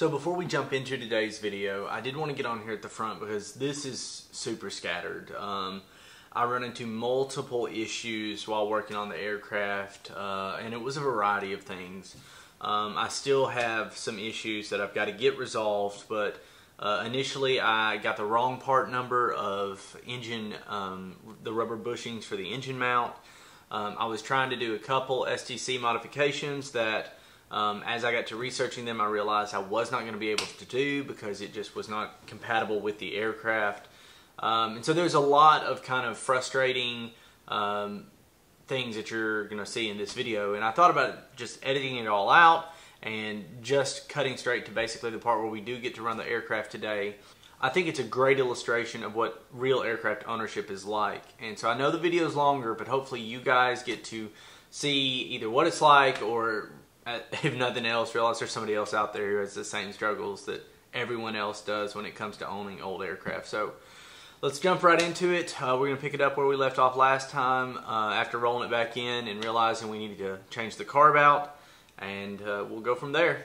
So before we jump into today's video, I did want to get on here at the front because this is super scattered. I run into multiple issues while working on the aircraft, and it was a variety of things. I still have some issues that I've got to get resolved, but initially I got the wrong part number of engine, the rubber bushings for the engine mount. I was trying to do a couple STC modifications that as I got to researching them, I realized I was not going to be able to do because it just was not compatible with the aircraft. And so there's a lot of kind of frustrating things that you're going to see in this video. And I thought about just editing it all out and just cutting straight to basically the part where we do get to run the aircraft today. I think it's a great illustration of what real aircraft ownership is like. And so I know the video is longer, but hopefully you guys get to see either what it's like or, if nothing else, realize there's somebody else out there who has the same struggles that everyone else does when it comes to owning old aircraft. So let's jump right into it. We're going to pick it up where we left off last time after rolling it back in and realizing we needed to change the carb out, and we'll go from there.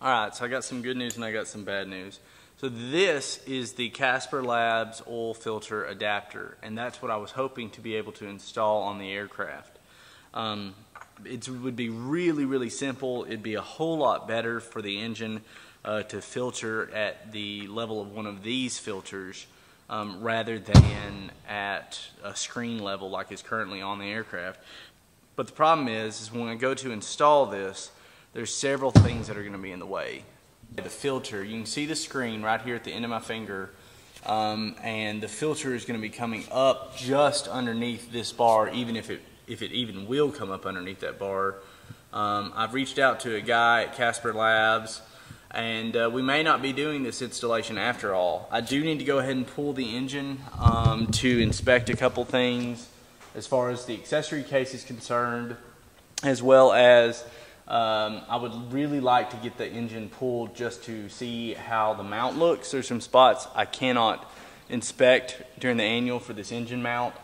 Alright, so I got some good news and I got some bad news. So this is the Casper Labs oil filter adapter, and that's what I was hoping to be able to install on the aircraft. It would be really, really simple. It'd be a whole lot better for the engine to filter at the level of one of these filters rather than at a screen level like is currently on the aircraft. But the problem is when I go to install this, there's several things that are going to be in the way. The filter, you can see the screen right here at the end of my finger, and the filter is going to be coming up just underneath this bar, even if it even will come up underneath that bar. I've reached out to a guy at Casper Labs, and we may not be doing this installation after all. I do need to go ahead and pull the engine to inspect a couple things as far as the accessory case is concerned, as well as I would really like to get the engine pulled just to see how the mount looks. There's some spots I cannot inspect during the annual for this engine mount.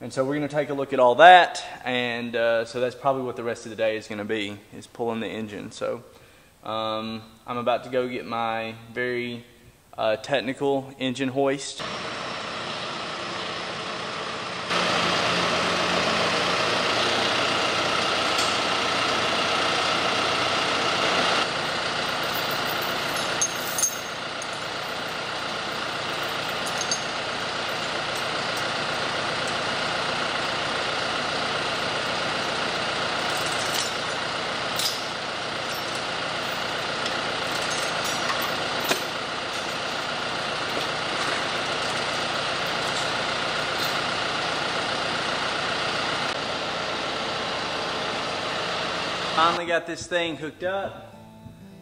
And so we're going to take a look at all that. And so that's probably what the rest of the day is going to be, is pulling the engine. So I'm about to go get my very technical engine hoist. Finally got this thing hooked up.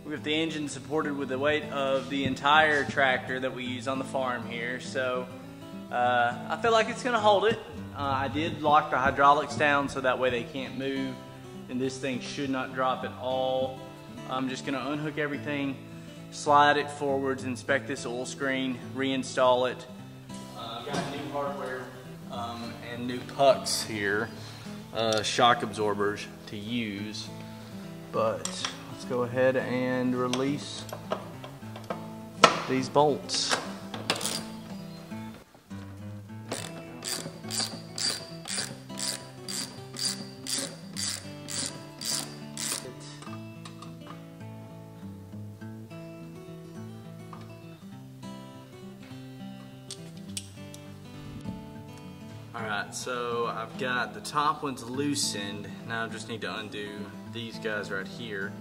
We have the engine supported with the weight of the entire tractor that we use on the farm here, so I feel like it's going to hold it. I did lock the hydraulics down so that way they can't move, and this thing should not drop at all. I'm just going to unhook everything, slide it forwards, inspect this oil screen, reinstall it. Got new hardware and new pucks here, shock absorbers to use. But let's go ahead and release these bolts. Alright, so I've got the top ones loosened. Now I just need to undo these guys right here.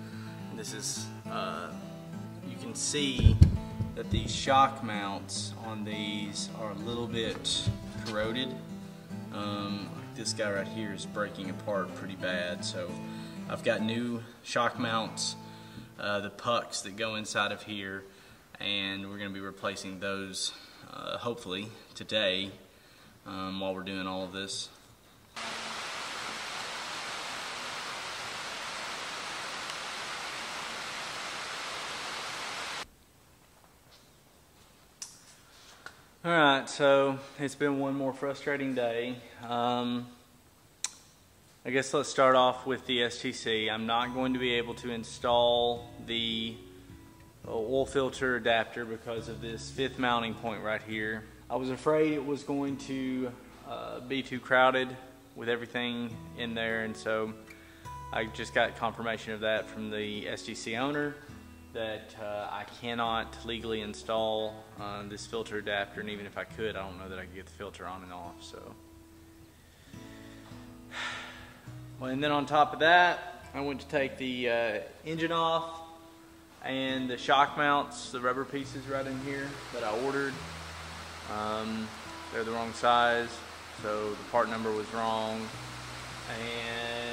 And this is, you can see that these shock mounts on these are a little bit corroded. This guy right here is breaking apart pretty bad, so I've got new shock mounts, the pucks that go inside of here, and we're going to be replacing those hopefully today. While we're doing all of this. Alright, so it's been one more frustrating day. I guess let's start off with the STC. I'm not going to be able to install the oil filter adapter because of this fifth mounting point right here. I was afraid it was going to be too crowded with everything in there, and so I just got confirmation of that from the STC owner that I cannot legally install this filter adapter, and even if I could, I don't know that I could get the filter on and off. So, well, and then on top of that, I went to take the engine off, and the shock mounts, the rubber pieces right in here that I ordered, they're the wrong size, so the part number was wrong.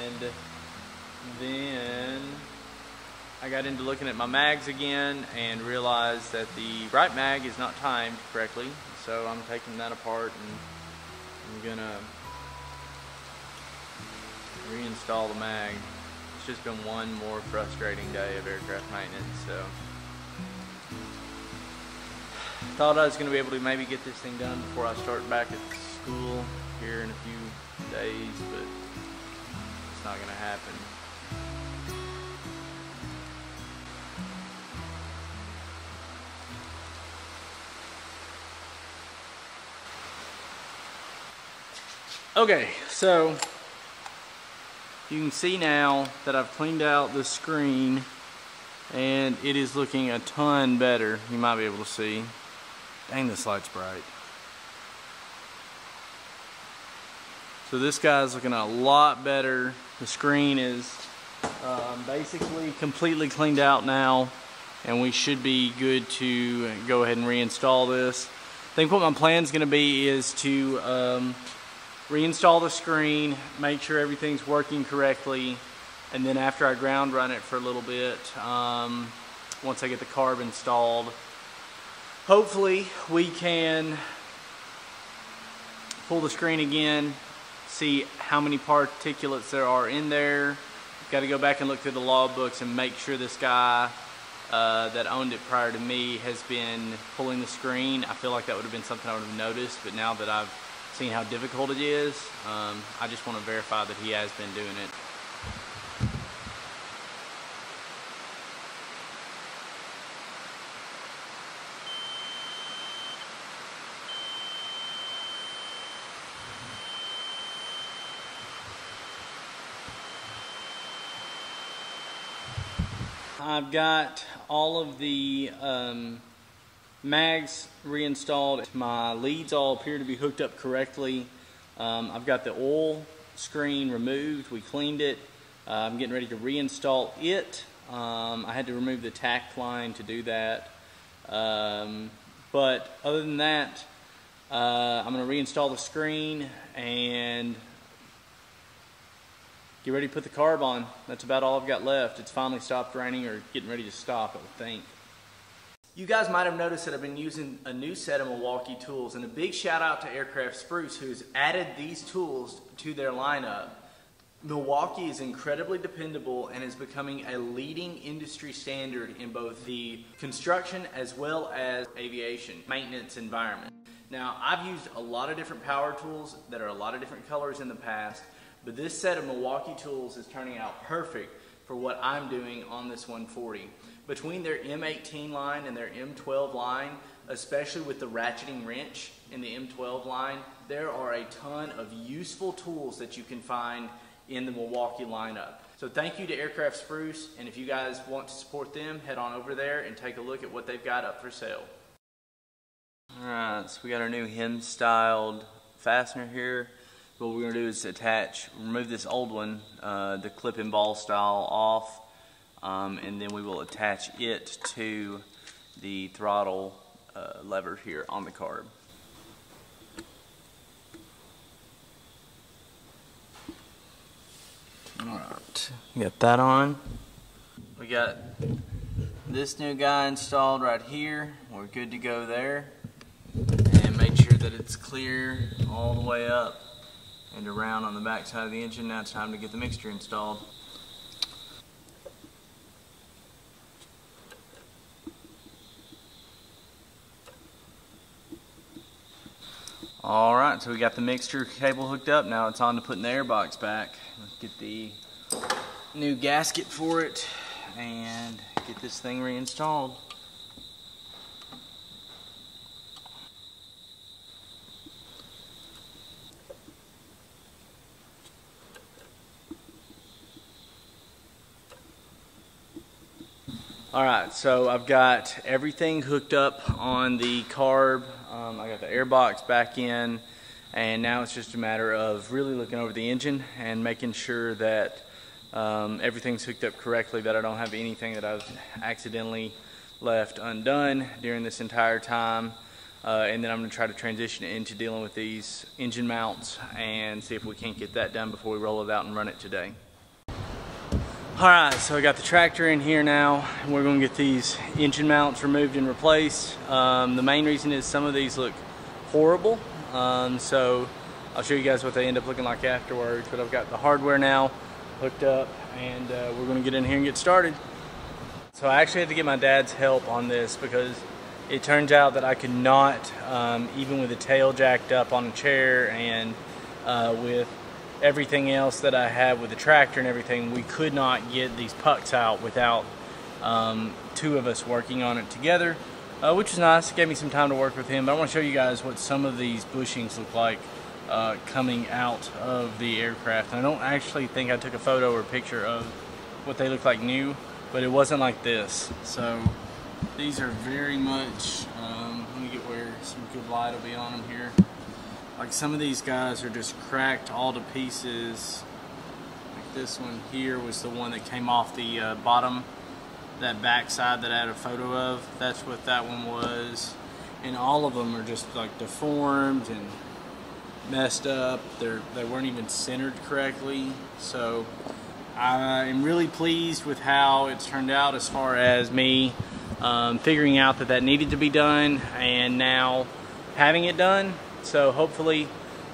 And then I got into looking at my mags again and realized that the right mag is not timed correctly, so I'm taking that apart and I'm gonna reinstall the mag. It's just been one more frustrating day of aircraft maintenance, so thought I was going to be able to maybe get this thing done before I start back at school here in a few days, but it's not going to happen. Okay, so you can see now that I've cleaned out the screen and it is looking a ton better. You might be able to see. Dang, this light's bright. So this guy's looking a lot better. The screen is basically completely cleaned out now, and we should be good to go ahead and reinstall this. I think what my plan's gonna be is to reinstall the screen, make sure everything's working correctly, and then after I ground run it for a little bit, once I get the carb installed, hopefully we can pull the screen again, see how many particulates there are in there. Got to go back and look through the log books and make sure this guy that owned it prior to me has been pulling the screen. I feel like that would have been something I would have noticed, but now that I've seen how difficult it is, I just want to verify that he has been doing it. I've got all of the mags reinstalled. My leads all appear to be hooked up correctly. I've got the oil screen removed. We cleaned it. I'm getting ready to reinstall it. I had to remove the tack line to do that. But other than that, I'm going to reinstall the screen and get ready to put the carb on. That's about all I've got left. It's finally stopped raining, or getting ready to stop, I would think. You guys might have noticed that I've been using a new set of Milwaukee tools, and a big shout out to Aircraft Spruce, who's added these tools to their lineup. Milwaukee is incredibly dependable and is becoming a leading industry standard in both the construction as well as aviation maintenance environment. Now, I've used a lot of different power tools that are a lot of different colors in the past, but this set of Milwaukee tools is turning out perfect for what I'm doing on this 140. Between their M18 line and their M12 line, especially with the ratcheting wrench in the M12 line, there are a ton of useful tools that you can find in the Milwaukee lineup. So thank you to Aircraft Spruce, and if you guys want to support them, head on over there and take a look at what they've got up for sale. All right, so we got our new hem styled fastener here. So what we're going to do is attach, remove this old one, the clip and ball style off, and then we will attach it to the throttle lever here on the carb. Alright, got that on. We got this new guy installed right here. We're good to go there. And make sure that it's clear all the way up and around on the back side of the engine. Now it's time to get the mixture installed. Alright, so we got the mixture cable hooked up. Now it's on to putting the air box back. Let's get the new gasket for it and get this thing reinstalled. Alright, so I've got everything hooked up on the carb. I got the air box back in, and now it's just a matter of really looking over the engine and making sure that everything's hooked up correctly, that I don't have anything that I've accidentally left undone during this entire time. And then I'm going to try to transition into dealing with these engine mounts and see if we can't get that done before we roll it out and run it today. Alright, so I got the tractor in here now, and we're going to get these engine mounts removed and replaced. The main reason is some of these look horrible, so I'll show you guys what they end up looking like afterwards. But I've got the hardware now hooked up, and we're going to get in here and get started. So I actually had to get my dad's help on this because it turns out that I could not, even with the tail jacked up on a chair and with everything else that I have with the tractor and everything, we could not get these pucks out without two of us working on it together, which is nice. It gave me some time to work with him, but I want to show you guys what some of these bushings look like coming out of the aircraft. And I don't actually think I took a photo or picture of what they look like new, but it wasn't like this. So these are very much, let me get where some good light will be on them here. Like some of these guys are just cracked all to pieces. Like this one here was the one that came off the bottom, that backside that I had a photo of. That's what that one was. And all of them are just like deformed and messed up. They weren't even centered correctly. So I am really pleased with how it's turned out as far as me figuring out that needed to be done and now having it done. So hopefully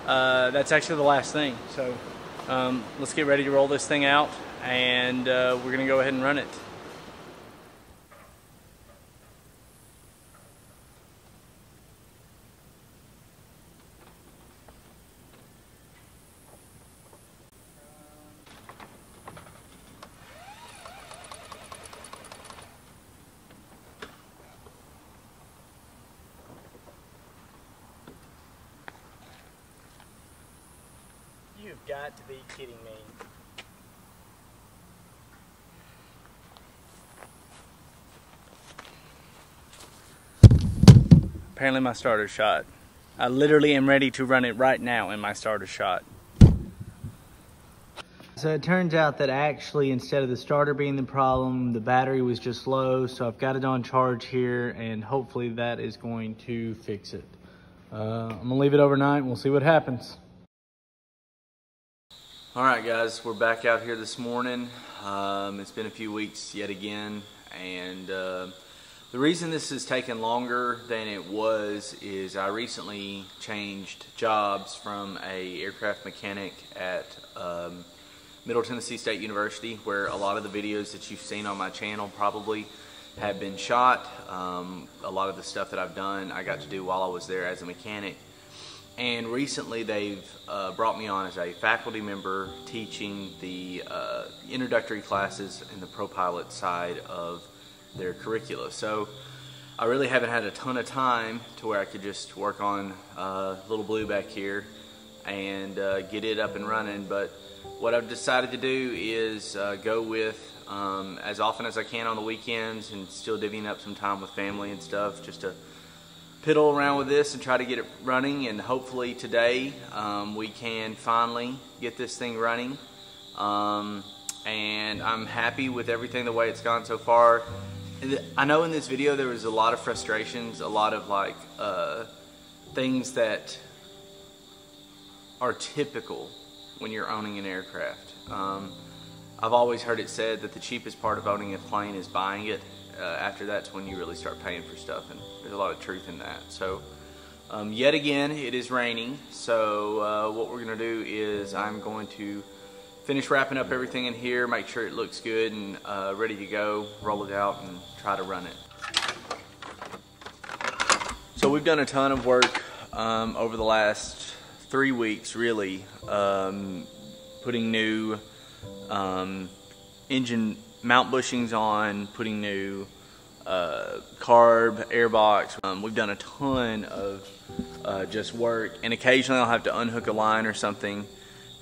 that's actually the last thing. So let's get ready to roll this thing out, and we're going to go ahead and run it. You've got to be kidding me. Apparently my starter shot. I literally am ready to run it right now in my starter shot. So it turns out that actually instead of the starter being the problem, the battery was just low. So I've got it on charge here, and hopefully that is going to fix it. I'm gonna leave it overnight and we'll see what happens. Alright guys, we're back out here this morning. It's been a few weeks yet again, and the reason this has taken longer than it was is I recently changed jobs from an aircraft mechanic at Middle Tennessee State University, where a lot of the videos that you've seen on my channel probably have been shot. A lot of the stuff that I've done I got to do while I was there as a mechanic. And recently they've brought me on as a faculty member teaching the introductory classes in the ProPilot side of their curricula. So I really haven't had a ton of time to where I could just work on Little Blue back here and get it up and running. But what I've decided to do is go with as often as I can on the weekends, and still divvying up some time with family and stuff, just to piddle around with this and try to get it running, and hopefully today we can finally get this thing running. And I'm happy with everything, the way it's gone so far. I know in this video there was a lot of frustrations, a lot of like things that are typical when you're owning an aircraft. I've always heard it said that the cheapest part of owning a plane is buying it. After that's when you really start paying for stuff, and there's a lot of truth in that. So yet again it is raining, so what we're gonna do is I'm going to finish wrapping up everything in here, make sure it looks good and ready to go, roll it out and try to run it. So we've done a ton of work over the last 3 weeks, really, putting new engine mount bushings on, putting new carb, airbox. We've done a ton of just work, and occasionally I'll have to unhook a line or something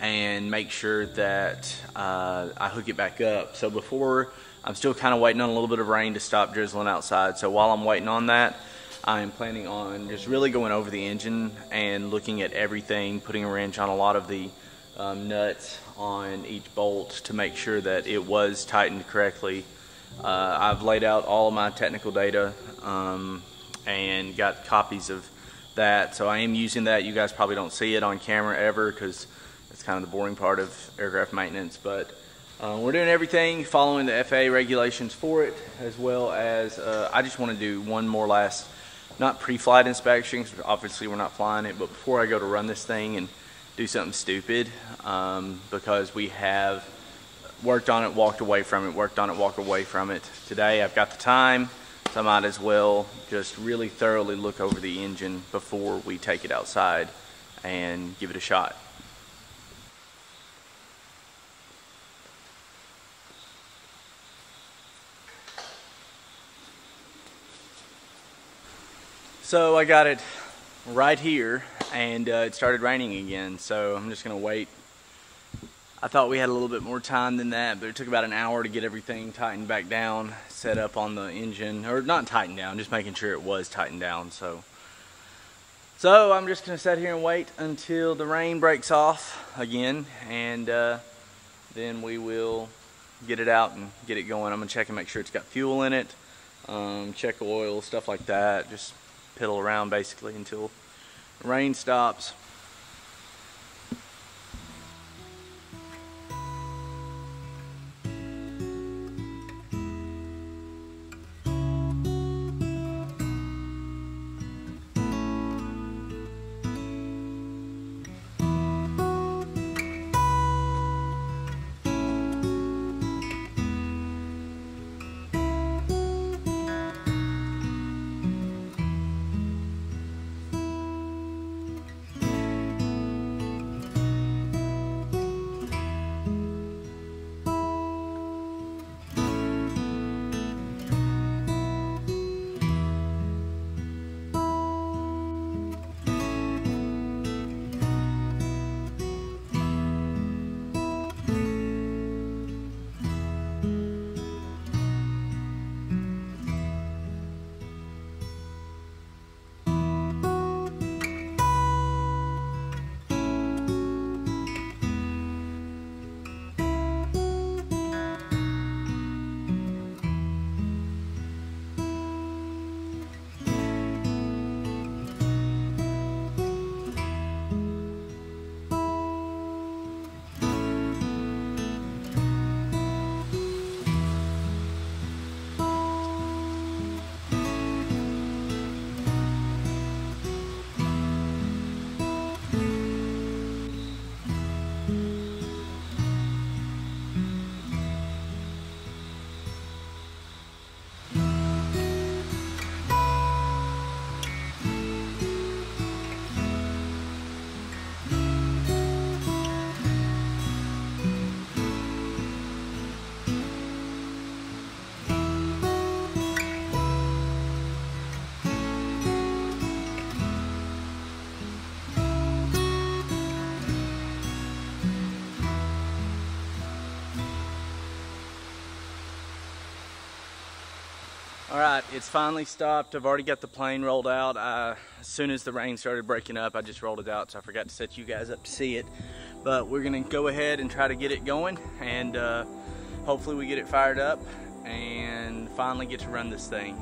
and make sure that I hook it back up. So before, I'm still kind of waiting on a little bit of rain to stop drizzling outside. So while I'm waiting on that, I'm planning on just really going over the engine and looking at everything, putting a wrench on a lot of the nuts on each bolt to make sure that it was tightened correctly. I've laid out all of my technical data and got copies of that, so I am using that. You guys probably don't see it on camera ever because it's kind of the boring part of aircraft maintenance, but we're doing everything following the FAA regulations for it, as well as I just want to do one more last, not pre-flight inspection, because obviously we're not flying it, but before I go to run this thing and do something stupid, because we have worked on it, walked away from it, worked on it, walked away from it. Today I've got the time, so I might as well just really thoroughly look over the engine before we take it outside and give it a shot. So I got it right here, and it started raining again, so I'm just gonna wait. I thought we had a little bit more time than that, but it took about an hour to get everything tightened back down, set up on the engine, or not tightened down, just making sure it was tightened down. So I'm just gonna sit here and wait until the rain breaks off again, and then we will get it out and get it going. I'm gonna check and make sure it's got fuel in it, check oil, stuff like that, just piddle around basically until rain stops. Alright, it's finally stopped. I've already got the plane rolled out. As soon as the rain started breaking up, I just rolled it out, so I forgot to set you guys up to see it. But we're gonna go ahead and try to get it going, and hopefully we get it fired up and finally get to run this thing.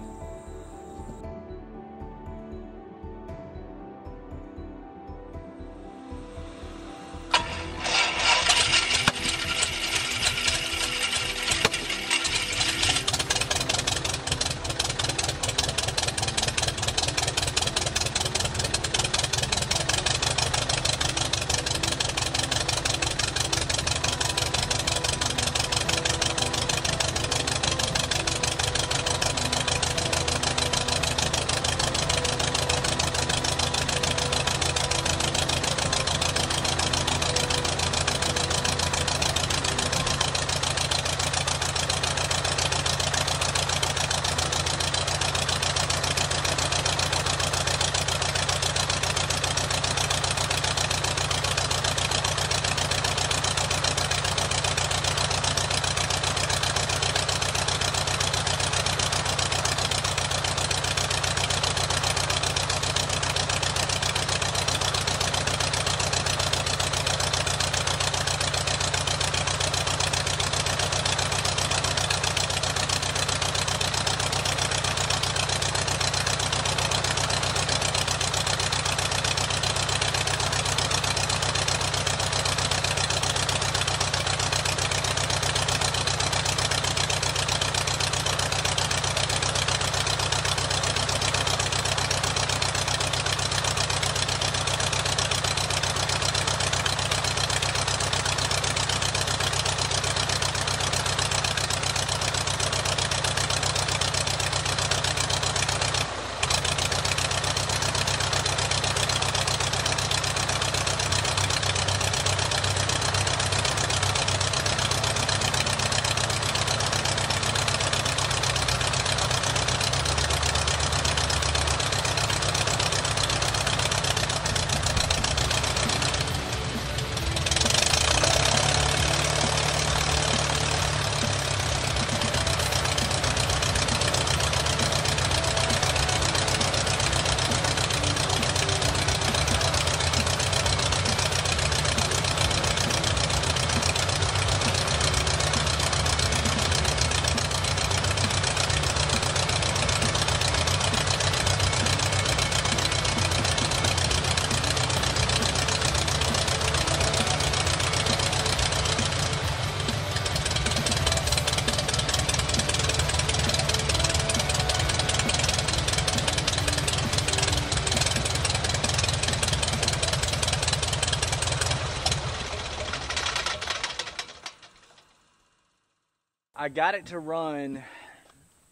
I got it to run,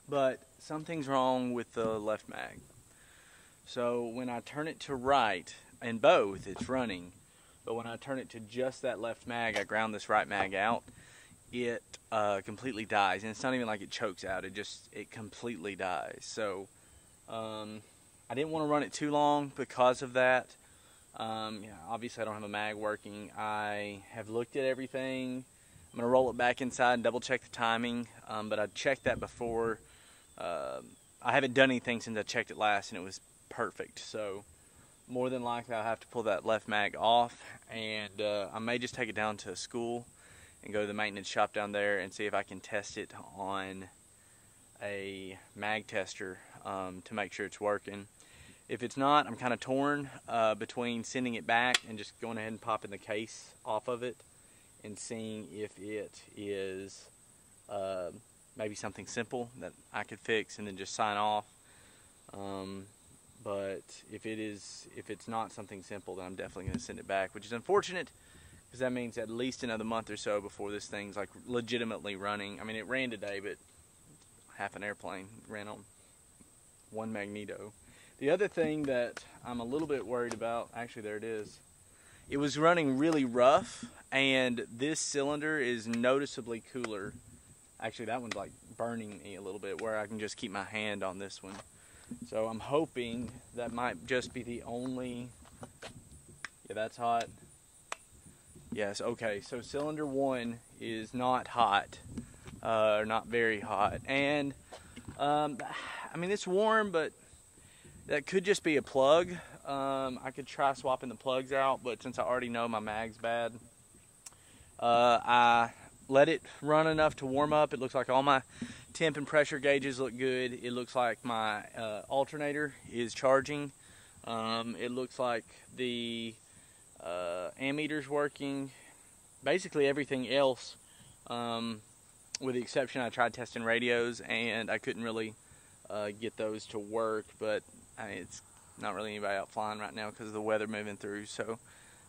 but something's wrong with the left mag. So when I turn it to right, and both, it's running. But when I turn it to just that left mag, I ground this right mag out, it completely dies. And it's not even like it chokes out, it completely dies. So I didn't want to run it too long because of that. Yeah, obviously I don't have a mag working. I have looked at everything. I'm going to roll it back inside and double check the timing, but I checked that before. I haven't done anything since I checked it last, and it was perfect. So more than likely I'll have to pull that left mag off, and I may just take it down to school and go to the maintenance shop down there and see if I can test it on a mag tester to make sure it's working. If it's not, I'm kind of torn between sending it back and just going ahead and popping the case off of it and seeing if it is maybe something simple that I could fix and then just sign off. But if it's not something simple, then I'm definitely going to send it back, which is unfortunate because that means at least another month or so before this thing's like legitimately running. I mean, it ran today, but half an airplane ran on one Magneto. The other thing that I'm a little bit worried about, actually there it is, it was running really rough. And this cylinder is noticeably cooler. Actually, that one's like burning me a little bit where I can just keep my hand on this one. So I'm hoping that might just be the only... Yeah, that's hot. Yes, okay. So cylinder one is not hot, or not very hot. And I mean, it's warm, but that could just be a plug. I could try swapping the plugs out, but since I already know my mag's bad, I let it run enough to warm up. It looks like all my temp and pressure gauges look good. It looks like my alternator is charging. It looks like the ammeter's working. Basically everything else, with the exception I tried testing radios, and I couldn't really get those to work, but I mean, it's not really anybody out flying right now because of the weather moving through, so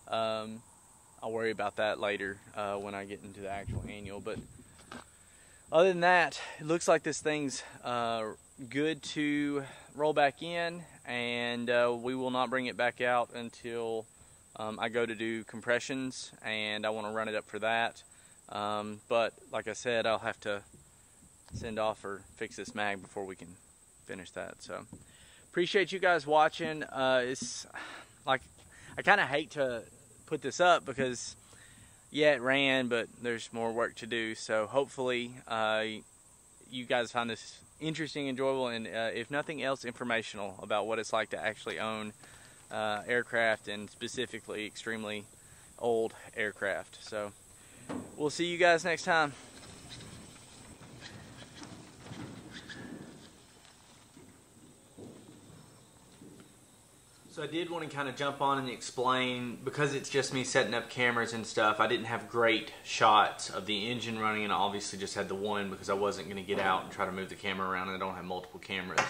I'll worry about that later when I get into the actual annual. But other than that, it looks like this thing's good to roll back in, and we will not bring it back out until I go to do compressions, and I want to run it up for that. But like I said, I'll have to send off or fix this mag before we can finish that. So appreciate you guys watching. It's like, I kind of hate to put this up because yeah, it ran, but there's more work to do. So hopefully you guys find this interesting, enjoyable, and if nothing else, informational about what it's like to actually own aircraft, and specifically extremely old aircraft. So we'll see you guys next time. So I did want to kind of jump on and explain, because it's just me setting up cameras and stuff, I didn't have great shots of the engine running, and I obviously just had the one because I wasn't going to get out and try to move the camera around, and I don't have multiple cameras.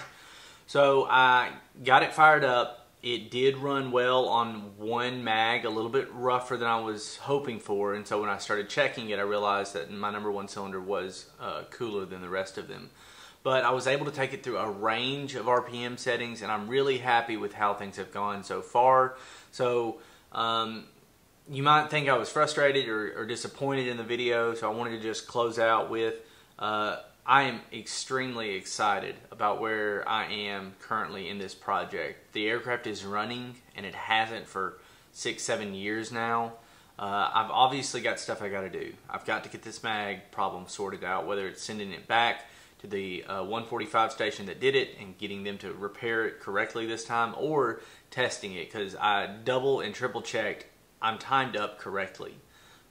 So I got it fired up. It did run well on one mag, a little bit rougher than I was hoping for, and so when I started checking it, I realized that my number one cylinder was cooler than the rest of them. But I was able to take it through a range of RPM settings, and I'm really happy with how things have gone so far. So you might think I was frustrated or disappointed in the video, so I wanted to just close out with I am extremely excited about where I am currently in this project. The aircraft is running, and it hasn't for 6-7 years now. I've obviously got stuff I got to do. I've got to get this mag problem sorted out, whether it's sending it back to the 145 station that did it and getting them to repair it correctly this time, or testing it, because I double and triple checked. I'm timed up correctly.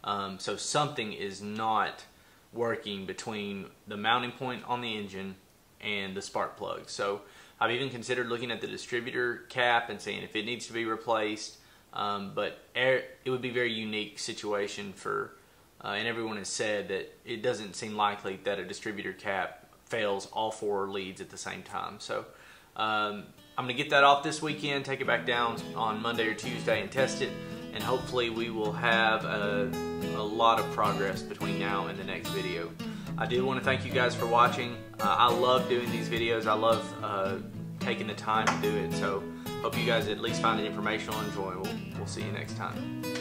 So something is not working between the mounting point on the engine and the spark plug. So I've even considered looking at the distributor cap and seeing if it needs to be replaced, but it would be a very unique situation for, and everyone has said that it doesn't seem likely that a distributor cap fails all four leads at the same time. So I'm gonna get that off this weekend, take it back down on Monday or Tuesday and test it, and hopefully we will have a lot of progress between now and the next video. I do want to thank you guys for watching. I love doing these videos. I love taking the time to do it. So hope you guys at least find it informational and enjoyable. We'll see you next time.